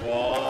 와!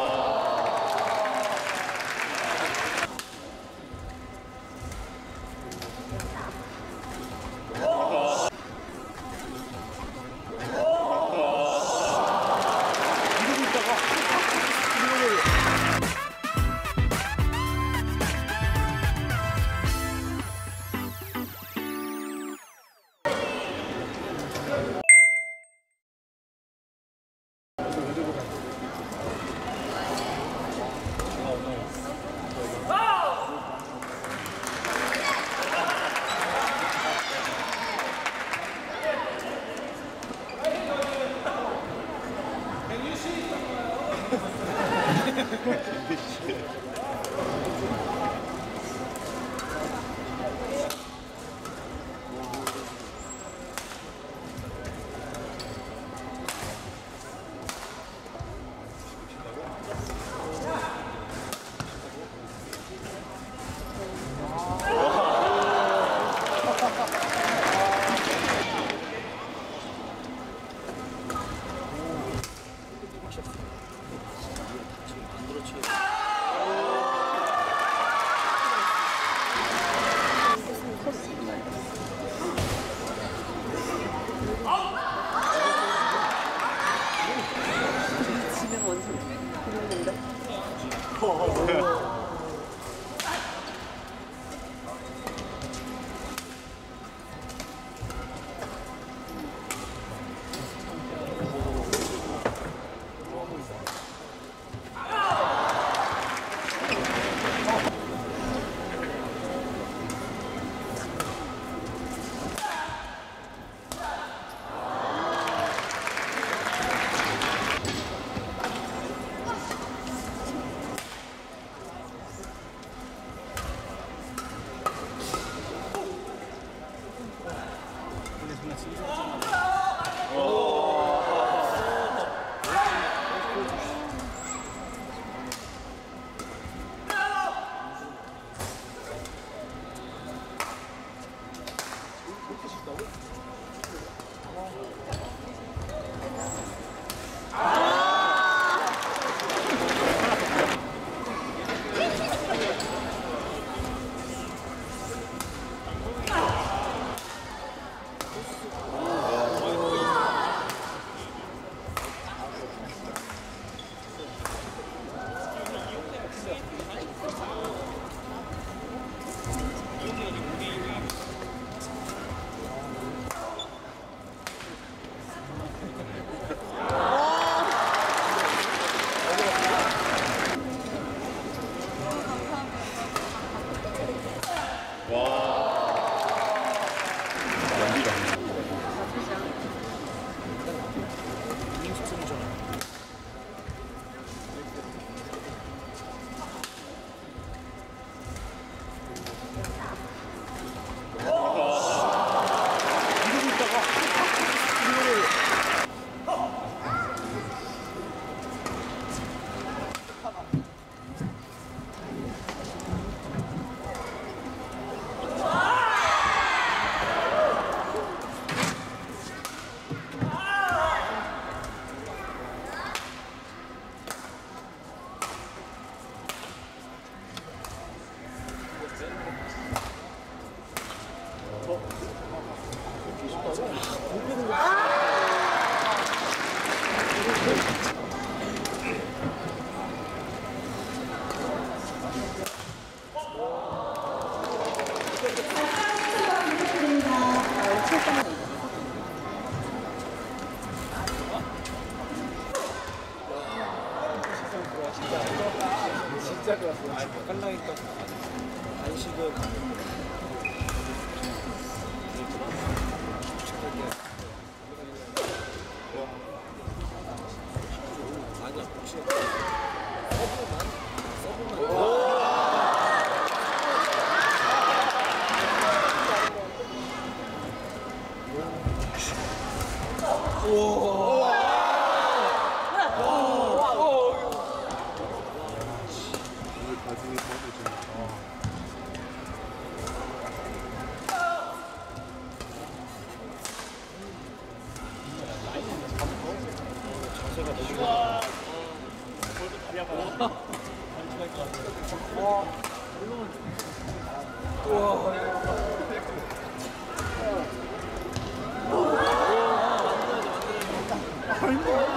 우와.